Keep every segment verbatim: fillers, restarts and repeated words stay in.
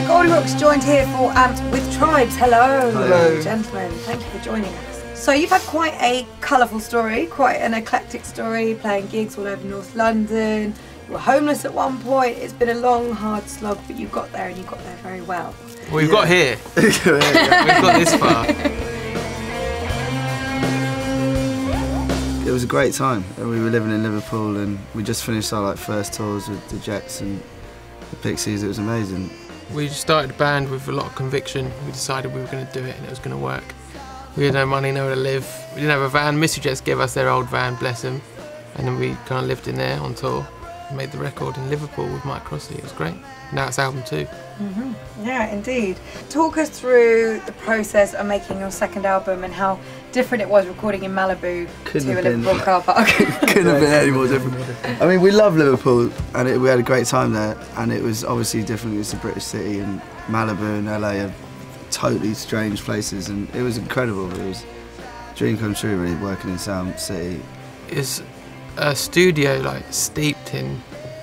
So Goldilocks joined here for Amped with Tribes. Hello, hello, gentlemen. Thank you for joining us. So you've had quite a colourful story, quite an eclectic story, playing gigs all over North London. You were homeless at one point. It's been a long, hard slog, but you got there, and you got there very well. Well, you've yeah. got here. We've got this far. It was a great time. We were living in Liverpool, and we just finished our like first tours with the Jets and the Pixies. It was amazing. We started the band with a lot of conviction. We decided we were going to do it and it was going to work. We had no money, nowhere to live. We didn't have a van. Mystery Jets gave us their old van, bless them. And then we kind of lived in there on tour. We made the record in Liverpool with Mike Crossley. It was great. Now it's album two. Mm-hmm. Yeah, indeed. Talk us through the process of making your second album and how different it was recording in Malibu couldn't to a Liverpool car park. Couldn't have been any more different. I mean, we love Liverpool and it, we had a great time there, and it was obviously different. It's a British city, and Malibu and L A are totally strange places, and it was incredible. It was a dream come true, really, working in Sound City. It's a studio like steeped in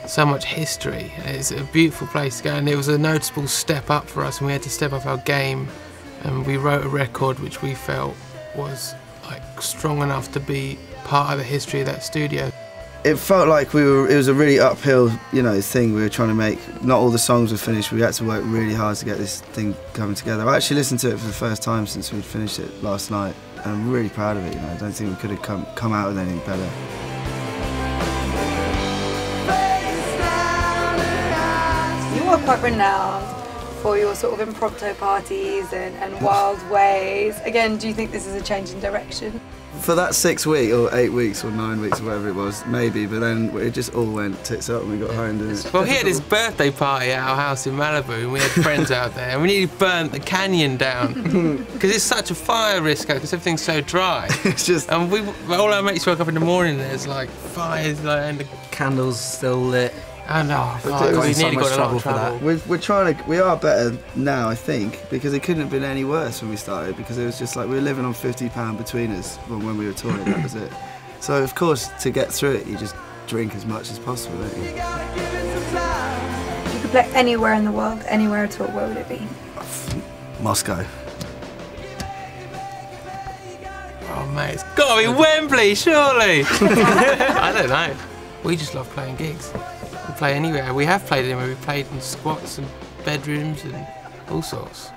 so much history. It's a beautiful place to go, and it was a noticeable step up for us, and we had to step up our game, and we wrote a record which we felt was like strong enough to be part of the history of that studio. It felt like we were, it was a really uphill, you know, thing we were trying to make. Not all the songs were finished. We had to work really hard to get this thing coming together. I actually listened to it for the first time since we'd finished it last night, and I'm really proud of it, you know. I don't think we could have come, come out with anything better. Quite renowned for your sort of impromptu parties and, and wild ways. Again, do you think this is a change in direction? For that six week or eight weeks or nine weeks or whatever it was, maybe, but then it just all went tits up and we got home, didn't it? Well, he had his birthday party at our house in Malibu, and we had friends out there, and we nearly burnt the canyon down because it's such a fire risk because everything's so dry. It's just, and we all our mates woke up in the morning and there's like fires, like, and the candles still lit. Oh no, oh, we nearly got a lot of trouble for that. We're, we're trying to, we are better now, I think, because it couldn't have been any worse when we started, because it was just like, we were living on fifty pounds between us when, when we were touring, that was it. So of course, to get through it, you just drink as much as possible, don't you? If you could play anywhere in the world, anywhere at all, where would it be? Moscow. Oh mate, it's gotta be Wembley, surely! I don't know. We just love playing gigs. We play anywhere. We have played anywhere. We played in squats and bedrooms and all sorts.